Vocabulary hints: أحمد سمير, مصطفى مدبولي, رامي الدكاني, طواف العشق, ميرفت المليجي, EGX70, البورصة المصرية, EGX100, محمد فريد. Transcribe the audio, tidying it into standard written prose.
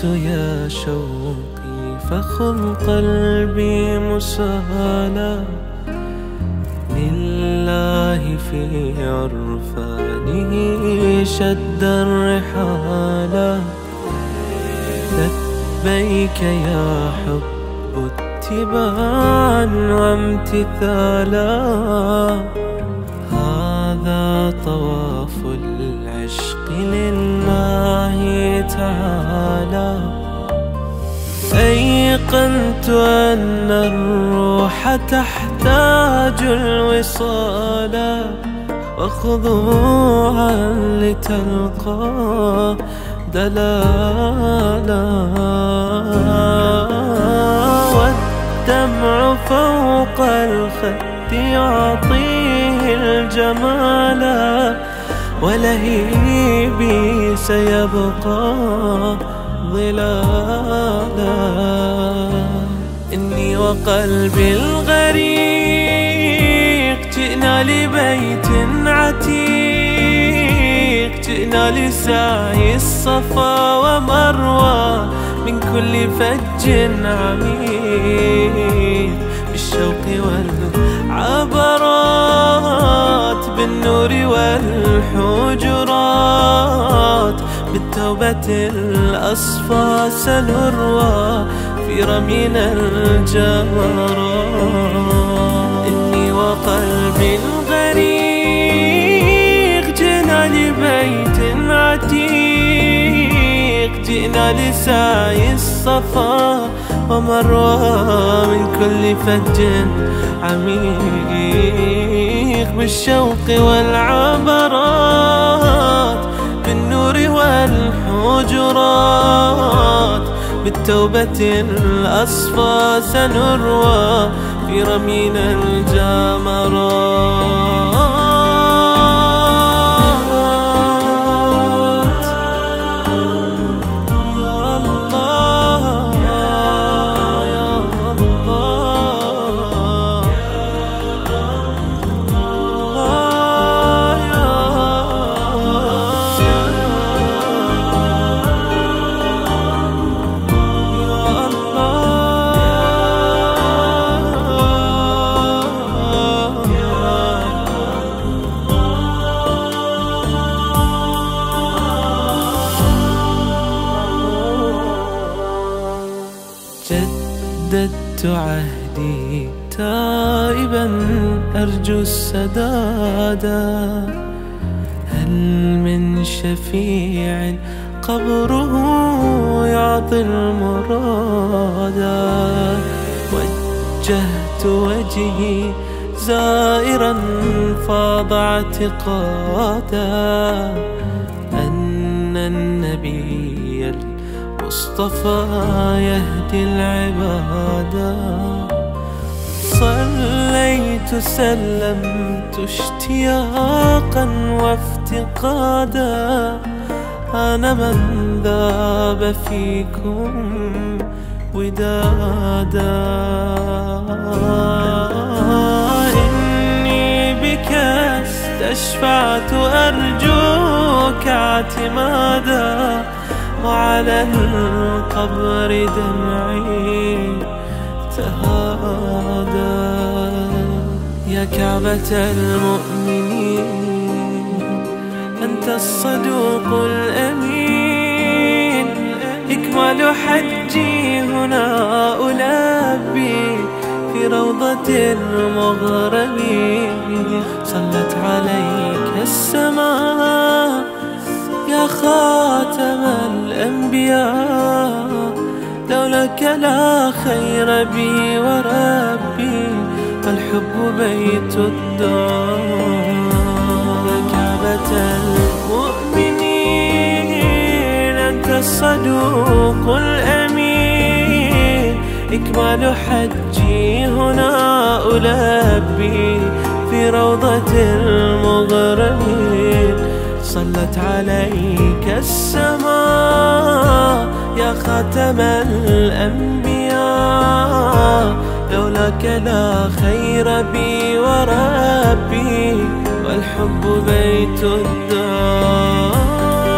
جئت يا شوقي فخذ قلبي مسهلا لله في عرفانه شد الرحالا. لبيك يا حب اتباعا وامتثالا، هذا طواف العشق لله تعالى. أيقنت أن الروح تحتاج الوصالا، وخضوعا لتلقى دلالا. والدمع فوق الخد يعطيه الجمالا، ولهيبي سيبقى ظلالا. إني وقلبي الغريق جئنا لبيت عتيق، جئنا لسعي الصفا ومروى من كل فج عميق. بالشوق والعبرات، بالنور والحجرات، بالتوبة الأصفى سنروى في رمينا الجمرات. إني وقلبي الغريق جئنا لبيت عتيق، جئنا لسعي الصفا ومروى من كل فج عميق. بالشوق والعبرات، بالنور والحجرات، بالتوبة الأصفى سنروى في رمينا الجمرات. جددت عهدي تائبا أرجو السدادا، هل من شفيع قبره يعطي المرادا. وجهت وجهي زائرا فاض اعتقادا، أن النبي المصطفى يهدي العبادا. صليت سلمت اشتياقا وافتقادا، أنا من ذاب فيكم ودادا. إني بك استشفعت أرجوك اعتمادا، وعلى القبر دمعي تهادى. يا كعبة المؤمنين أنت الصدوق الأمين، إكمال حجي هنا ألبي في روضة المغرب. صلت عليك السماء يا خاتم الأنبياء، لولاك لا خير بي وربي، فالحب بيت الدعاء. كعبة المؤمنين أنت الصدوق الأمين، إكمال حجي هنا ألبي في روضة المغرب. صلت عليك السماء يا خاتم الأنبياء، لولاك لا خير بي وربي، والحب بيت الدار.